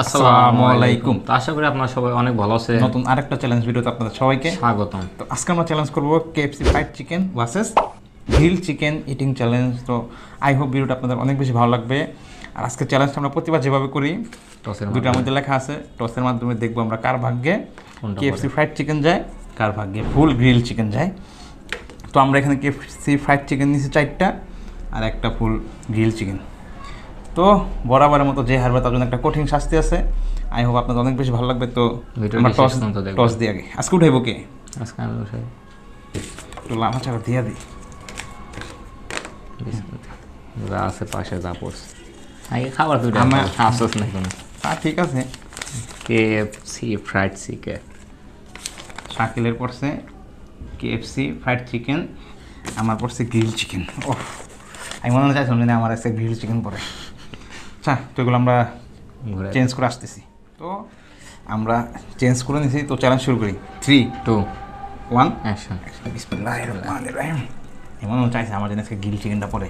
আসসালামু আলাইকুম। তো আশা করি আপনারা সবাই অনেক ভালো আছেন। নতুন আরেকটা চ্যালেঞ্জ ভিডিওতে আপনাদের সবাইকে স্বাগতম। তো আজকে আমরা চ্যালেঞ্জ করব KFC fried chicken versus grill chicken eating challenge. তো আই হোপ ভিডিওটা আপনাদের অনেক বেশি ভালো লাগবে। আর আজকে চ্যালেঞ্জটা আমরা প্রতিবার যেভাবে করি, টসের দুইটার মধ্যে লেখা আছে, টসের মাধ্যমে দেখবো আমরা কার ভাগ্যে কেএফসি ফ্রাইড চিকেন যায়, কার ভাগ্যে ফুল গ্রিল চিকেন যায়। তো আমরা এখানে কেএফসি ফ্রাইড চিকেন নিয়েছি 4টা আর 1টা ফুল গ্রিল চিকেন। তো বরাবরের মতো যে হারবে তার জন্য একটা কঠিন শাস্তি আছে। আই হোপ আপনাদের অনেক বেশি ভালো লাগবে। তো টস দিয়ে আগে আজকে উঠাইব কে, আজকে একটু লাভা চাপা দিয়ে দিই আশেপাশে যা পড়ছে আগে খাবার দুটো আমার আফসোস নাই কোনো। হ্যাঁ ঠিক আছে, কেএফসি ফ্রাইড চিকেন শাকিলের পড়ছে কেএফসি ফ্রাইড চিকেন, আমার পড়ছে গ্রিল চিকেন। ও আমি মনে হয় চাইছিলাম না আমার আছে গ্রিল চিকেন পড়ে। আচ্ছা তো এগুলো আমরা চেঞ্জ করে আসতেছি। তো আমরা চেঞ্জ করে নিয়েছি। তো চ্যালেঞ্জ শুরু করি 3, 2, 1 অ্যাকশন। এমন চাইছে আমার জন্য আজকে গ্রিল চিকেনটা পরে।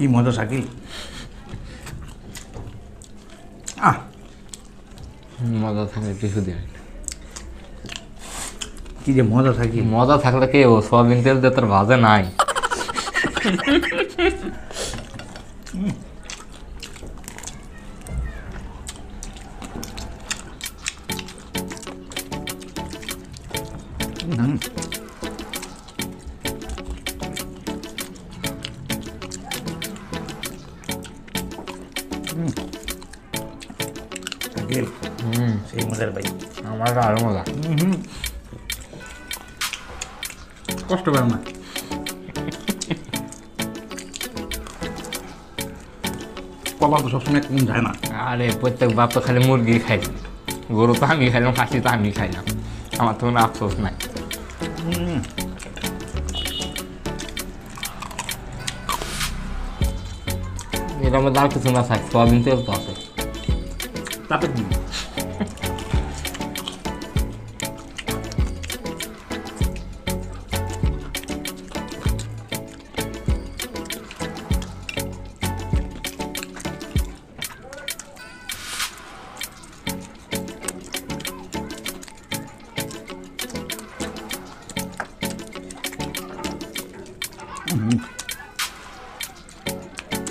কি মজা শাকিল, মজা থাকলে কিছু দিন কি যে মজা থাকি, মজা থাকলে কে ও সয়াবিন তেল দিয়ে তোর ভাজে নাই। সেই মজার ভাই আমার আরো মজা, কষ্ট পাই আমার। কলা তো সবসময় কম যায় না, আরে প্রত্যেক বাপ তো খালি মুরগি খাই, গরু তো আমি খাইলাম, খাসি তো আমি খাইলাম, আমার তো কোনো আফসোস নাই। এটার মধ্যে আর কিছু না থাকে, সয়াবিন তেল তো আছে। তাতে কি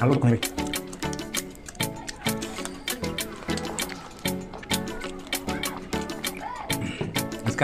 আলু করে আজকে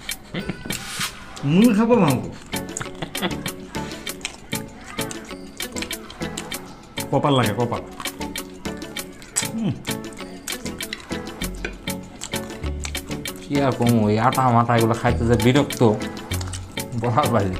মূল খাবো ভাঙবো। কপাল লাগে কপাল। কি আর কম, ওই আটা মাটা এগুলো খাইতে যে বিরক্ত বলার বাইরে।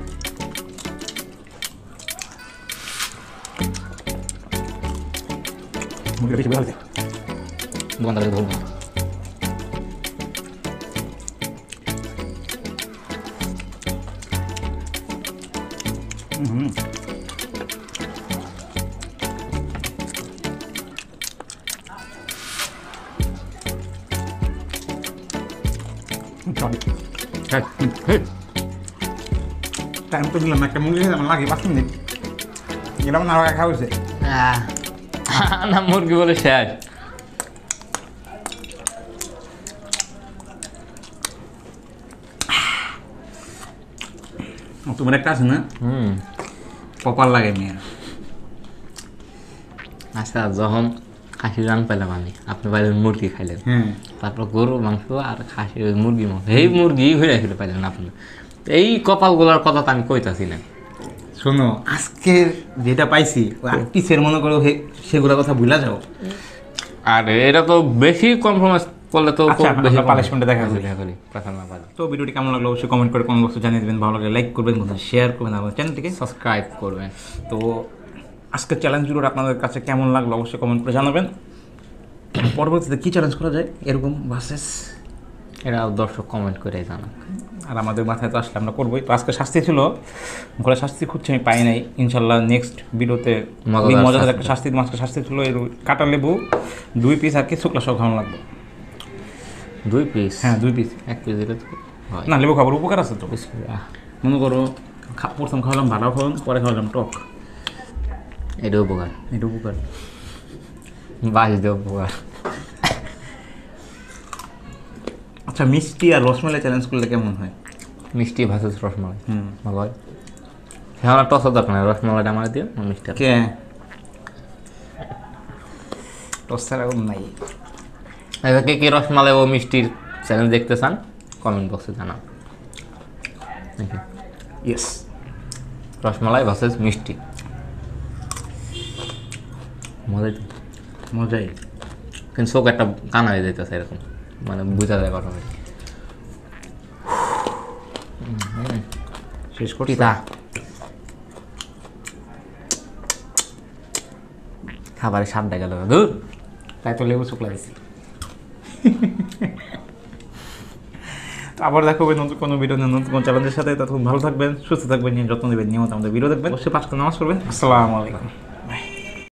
টাইম তো দিলাম একটা মুরগি লাগে 5 মিনিট, এরকম না খাওয়া হয়েছে না মুরগি বলে শেষ। তোমার একটা আছে না কপাল লাগে মিয়া আচ্ছা যখন খাসির রান পেলাম আমি আপনি বাইরের মুরগি খাইলেন তারপর গরু মাংস আর খাসির মুরগি মাংস এই মুরগি হয়ে আসলে পাইলেন আপনি এই কপালগুলোর কথা তো আমি কইতাছি না শোনো আজকের যেটা পাইছি পিসের মনে করো সেগুলোর কথা ভুলা যাও আর এটা তো বেশি কম্প্রোমাইজ করলে তো বেশি পানিশমেন্ট দেখা যাবে এখনই প্রথম না পারে তো ভিডিওটি কেমন লাগলো অবশ্যই কমেন্ট করে কমেন্ট বক্সে জানিয়ে দিবেন ভালো লাগলে লাইক করবেন বন্ধু শেয়ার করবেন আমাদের চ্যানেলটিকে সাবস্ক্রাইব করবেন তো আজকের চ্যালেঞ্জ ভিডিওটা আপনাদের কাছে কেমন লাগলো অবশ্যই কমেন্ট করে জানাবেন পরবর্তীতে কি চ্যালেঞ্জ করা যায় এরকম ভার্সেস এরা দর্শক কমেন্ট করে জানান আর আমাদের মাথায় তো আসলে আমরা করবোই তো আজকে শাস্তি ছিল ঘরে শাস্তি খুঁজছি আমি পাই নাই ইনশাল্লাহ নেক্সট ভিডিওতে মজাদার একটা শাস্তি মাছকে শাস্তি ছিল এর কাটা লেবু 2 পিস আর কি শুকনা সব খাওয়ানো লাগবে 2 পিস হ্যাঁ 2 পিস 1 পিস দিলে তো না লেবু খাবার উপকার আছে তো মনে করো প্রথম খাওয়ালাম ভালো খাওয়ান পরে খাওয়ালাম টক এটা উপকার বাসিতে উপকার আচ্ছা মিষ্টি আর রসমালাই চ্যালেঞ্জ করলে কেমন হয় মিষ্টি ভার্সেস রসমালাই ভালো হয় হ্যাঁ আমার টস দরকার না রসমালাইটা আমার দিয়ে মিষ্টি কে টস ছাড়া নাই আচ্ছা কে কে রসমালাই ও মিষ্টির চ্যালেঞ্জ দেখতে চান কমেন্ট বক্সে জানান ইয়েস রসমালাই ভার্সেস মিষ্টি মজাই মজাই কিন্তু শোক একটা কানা হয়ে যেতেছে এরকম মানে বুঝা যায় কথা শেষ করি তা খাবারের স্বাদটা গেল দূর তাই তো লেবু শুকলা দিয়েছি আবার দেখো নতুন কোনো ভিডিও নতুন কোনো চ্যালেঞ্জের সাথে তখন ভালো থাকবেন সুস্থ থাকবেন যত্ন নেবেন নিয়মিত আমাদের ভিডিও দেখবেন অবশ্যই 5 নামাজ পড়বেন আসসালামু আলাইকুম